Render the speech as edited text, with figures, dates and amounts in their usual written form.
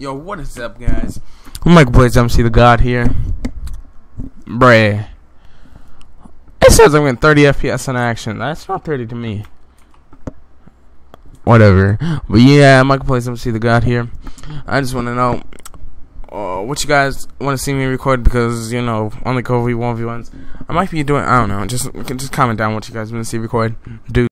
Yo, what is up, guys? Michael Blaze MC the God here. Bruh. It says I'm getting 30 FPS on action. That's not 30 to me. Whatever. But yeah, Michael Blaze MC the God here. I just want to know what you guys want to see me record, because, you know, only Kobe 1v1s. I might be doing, I don't know. Just comment down what you guys want to see record. Dude.